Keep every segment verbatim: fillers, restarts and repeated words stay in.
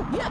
Ooh.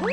Woo!